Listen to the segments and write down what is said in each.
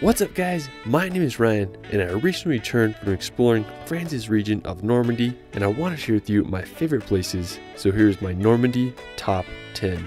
What's up guys, my name is Ryan and I recently returned from exploring France's region of Normandy and I want to share with you my favorite places, so here's my Normandy top 10.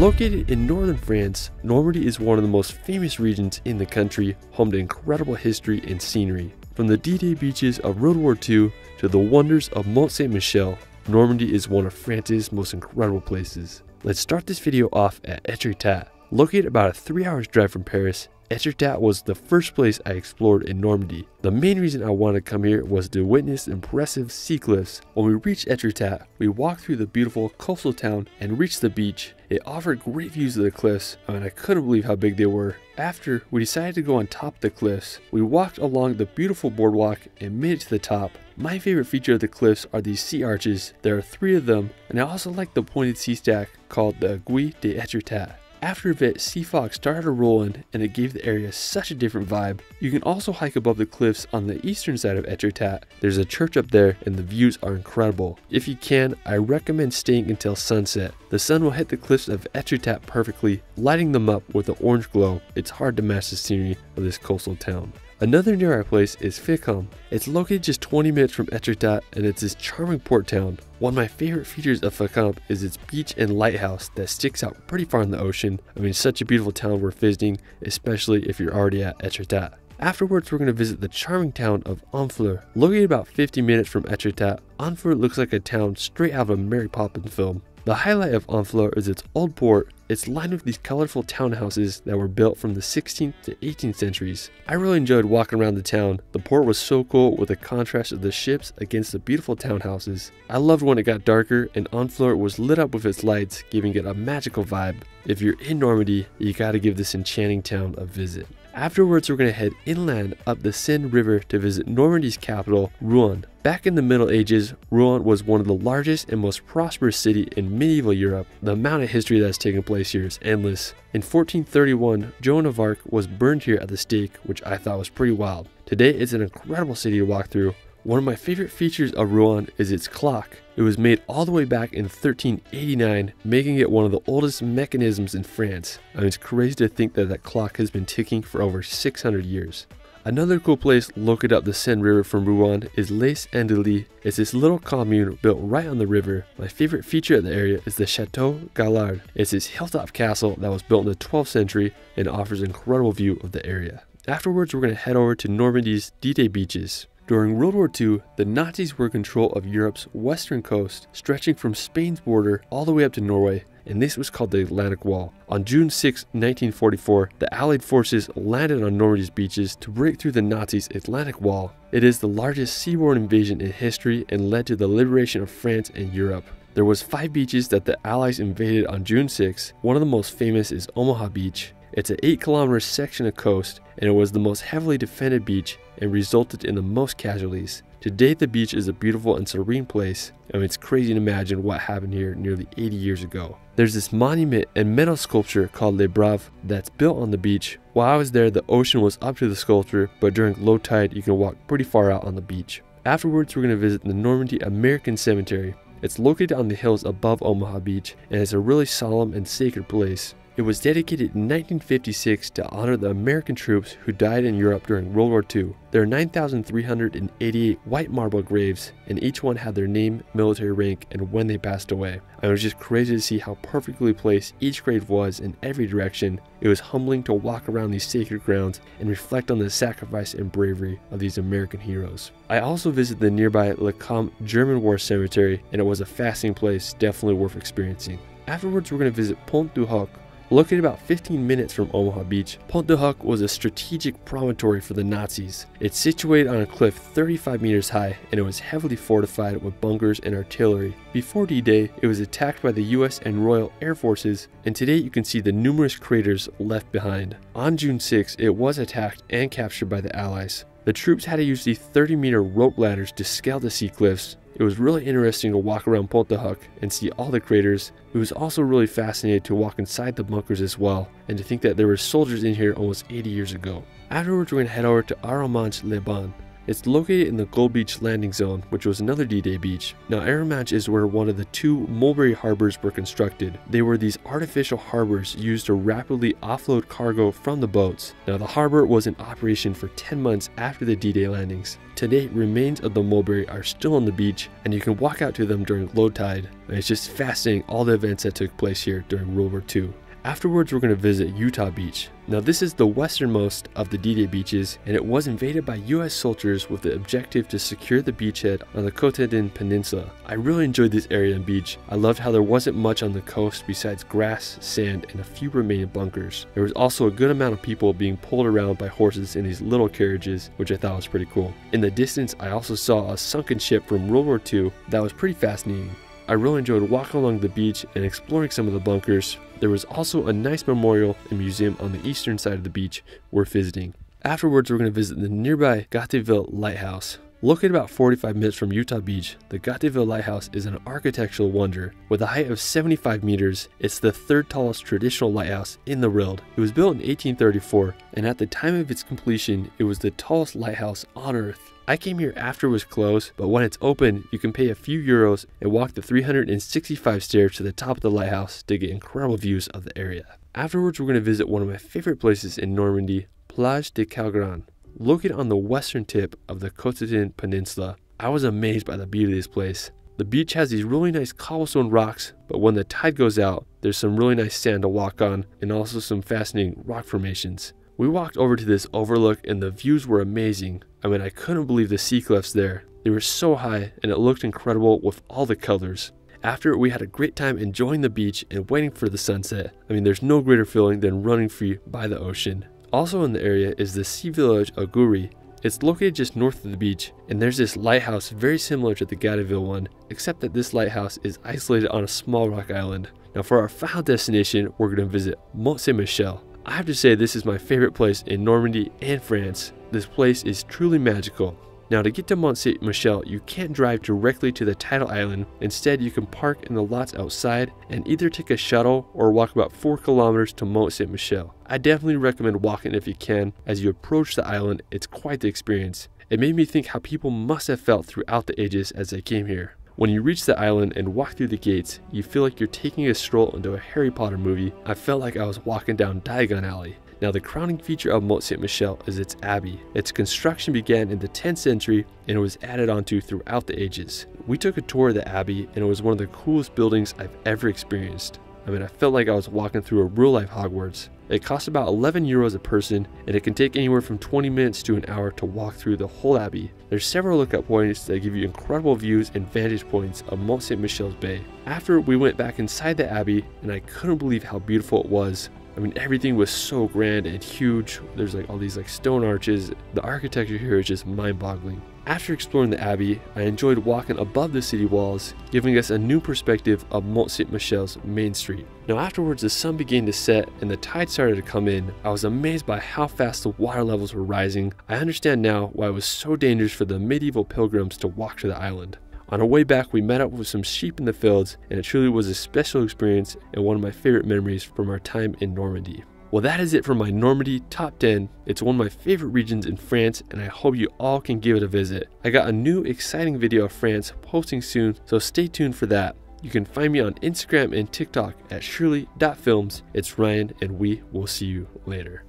Located in northern France, Normandy is one of the most famous regions in the country, home to incredible history and scenery. From the D-Day beaches of World War II to the wonders of Mont Saint-Michel, Normandy is one of France's most incredible places. Let's start this video off at Étretat. Located about a 3-hour drive from Paris, Étretat was the first place I explored in Normandy. The main reason I wanted to come here was to witness impressive sea cliffs. When we reached Étretat, we walked through the beautiful coastal town and reached the beach. It offered great views of the cliffs, and I couldn't believe how big they were. After, we decided to go on top of the cliffs. We walked along the beautiful boardwalk and made it to the top. My favorite feature of the cliffs are these sea arches. There are 3 of them, and I also like the pointed sea stack called the Aiguille de Étretat. After a bit, sea fog started rolling and it gave the area such a different vibe. You can also hike above the cliffs on the eastern side of Étretat. There's a church up there and the views are incredible. If you can, I recommend staying until sunset. The sun will hit the cliffs of Étretat perfectly, lighting them up with an orange glow. It's hard to match the scenery of this coastal town. Another nearby place is Fécamp. It's located just 20 minutes from Étretat and it's this charming port town. One of my favorite features of Fécamp is its beach and lighthouse that sticks out pretty far in the ocean. I mean, such a beautiful town worth visiting, especially if you're already at Étretat. Afterwards, we're going to visit the charming town of Honfleur. Located about 50 minutes from Étretat, Honfleur looks like a town straight out of a Mary Poppins film. The highlight of Honfleur is its old port. It's lined with these colorful townhouses that were built from the 16th to 18th centuries. I really enjoyed walking around the town. The port was so cool with the contrast of the ships against the beautiful townhouses. I loved when it got darker and Honfleur was lit up with its lights, giving it a magical vibe. If you're in Normandy, you gotta give this enchanting town a visit. Afterwards, we're going to head inland up the Seine River to visit Normandy's capital, Rouen. Back in the Middle Ages, Rouen was one of the largest and most prosperous cities in medieval Europe. The amount of history that has taken place here is endless. In 1431, Joan of Arc was burned here at the stake, which I thought was pretty wild. Today, it's an incredible city to walk through. One of my favorite features of Rouen is its clock. It was made all the way back in 1389, making it one of the oldest mechanisms in France. I mean, it's crazy to think that clock has been ticking for over 600 years. Another cool place located up the Seine River from Rouen is Les Andelys. It's this little commune built right on the river. My favorite feature of the area is the Château Gaillard. It's this hilltop castle that was built in the 12th century and offers an incredible view of the area. Afterwards, we're going to head over to Normandy's D-Day beaches. During World War II, the Nazis were in control of Europe's western coast, stretching from Spain's border all the way up to Norway, and this was called the Atlantic Wall. On June 6, 1944, the Allied forces landed on Normandy's beaches to break through the Nazis' Atlantic Wall. It is the largest seaborne invasion in history and led to the liberation of France and Europe. There was 5 beaches that the Allies invaded on June 6. One of the most famous is Omaha Beach. It's an 8-kilometer section of coast, and it was the most heavily defended beach and resulted in the most casualties. Today, the beach is a beautiful and serene place, and it's crazy to imagine what happened here nearly 80 years ago. There's this monument and metal sculpture called Les Braves that's built on the beach. While I was there, the ocean was up to the sculpture, but during low tide, you can walk pretty far out on the beach. Afterwards, we're going to visit the Normandy American Cemetery. It's located on the hills above Omaha Beach, and it's a really solemn and sacred place. It was dedicated in 1956 to honor the American troops who died in Europe during World War II. There are 9,388 white marble graves, and each one had their name, military rank, and when they passed away. It was just crazy to see how perfectly placed each grave was in every direction. It was humbling to walk around these sacred grounds and reflect on the sacrifice and bravery of these American heroes. I also visited the nearby Le Cam German War Cemetery, and it was a fascinating place, definitely worth experiencing. Afterwards, we're going to visit Pointe du Hoc. Located about 15 minutes from Omaha Beach, Pointe du Hoc was a strategic promontory for the Nazis. It's situated on a cliff 35 meters high, and it was heavily fortified with bunkers and artillery. Before D-Day, it was attacked by the US and Royal Air Forces, and today you can see the numerous craters left behind. On June 6, it was attacked and captured by the Allies. The troops had to use the 30-meter rope ladders to scale the sea cliffs. It was really interesting to walk around Pointe du Hoc and see all the craters. It was also really fascinating to walk inside the bunkers as well, and to think that there were soldiers in here almost 80 years ago. Afterwards, we're going to head over to Arromanches-les-Bains. It's located in the Gold Beach landing zone, which was another D-Day beach. Now, Arromanches is where one of the two Mulberry Harbors were constructed. They were these artificial harbors used to rapidly offload cargo from the boats. Now, the harbor was in operation for 10 months after the D-Day landings. Today, remains of the Mulberry are still on the beach, and you can walk out to them during low tide. And it's just fascinating all the events that took place here during World War II. Afterwards, we're going to visit Utah Beach. Now, this is the westernmost of the D-Day beaches, and it was invaded by US soldiers with the objective to secure the beachhead on the Cotentin Peninsula. I really enjoyed this area and beach. I loved how there wasn't much on the coast besides grass, sand, and a few remaining bunkers. There was also a good amount of people being pulled around by horses in these little carriages, which I thought was pretty cool. In the distance, I also saw a sunken ship from World War II that was pretty fascinating. I really enjoyed walking along the beach and exploring some of the bunkers. There was also a nice memorial and museum on the eastern side of the beach worth visiting. Afterwards, we're going to visit the nearby Gatteville Lighthouse. Located about 45 minutes from Utah Beach, the Gatteville Lighthouse is an architectural wonder. With a height of 75 meters, it's the third tallest traditional lighthouse in the world. It was built in 1834, and at the time of its completion, it was the tallest lighthouse on Earth. I came here after it was closed, but when it's open, you can pay a few euros and walk the 365 stairs to the top of the lighthouse to get incredible views of the area. Afterwards, we're going to visit one of my favorite places in Normandy, Plage de Calgraon. Located on the western tip of the Cotentin Peninsula, I was amazed by the beauty of this place. The beach has these really nice cobblestone rocks, but when the tide goes out, there's some really nice sand to walk on and also some fascinating rock formations. We walked over to this overlook and the views were amazing. I mean, I couldn't believe the sea cliffs there. They were so high and it looked incredible with all the colors. After, we had a great time enjoying the beach and waiting for the sunset. I mean, there's no greater feeling than running free by the ocean. Also in the area is the sea village of Goury. It's located just north of the beach, and there's this lighthouse very similar to the Gatteville one, except that this lighthouse is isolated on a small rock island. Now for our final destination, we're going to visit Mont Saint-Michel. I have to say this is my favorite place in Normandy and France. This place is truly magical. Now to get to Mont Saint-Michel, you can't drive directly to the tidal island. Instead, you can park in the lots outside and either take a shuttle or walk about 4 kilometers to Mont Saint-Michel. I definitely recommend walking if you can. As you approach the island, it's quite the experience. It made me think how people must have felt throughout the ages as they came here. When you reach the island and walk through the gates, you feel like you're taking a stroll into a Harry Potter movie. I felt like I was walking down Diagon Alley. Now, the crowning feature of Mont Saint-Michel is its abbey. Its construction began in the 10th century and it was added onto throughout the ages. We took a tour of the abbey and it was one of the coolest buildings I've ever experienced. I mean, I felt like I was walking through a real-life Hogwarts. It costs about 11 euros a person and it can take anywhere from 20 minutes to an hour to walk through the whole abbey. There's several lookout points that give you incredible views and vantage points of Mont Saint-Michel's Bay. After, we went back inside the abbey and I couldn't believe how beautiful it was. I mean, everything was so grand and huge. There's like all these like stone arches. The architecture here is just mind-boggling. After exploring the abbey, I enjoyed walking above the city walls, giving us a new perspective of Mont Saint-Michel's main street. Now afterwards, the sun began to set and the tide started to come in. I was amazed by how fast the water levels were rising. I understand now why it was so dangerous for the medieval pilgrims to walk to the island. On our way back, we met up with some sheep in the fields, and it truly was a special experience and one of my favorite memories from our time in Normandy. Well, that is it for my Normandy Top 10. It's one of my favorite regions in France, and I hope you all can give it a visit. I got a new exciting video of France posting soon, so stay tuned for that. You can find me on Instagram and TikTok at shirley.films. It's Ryan, and we will see you later.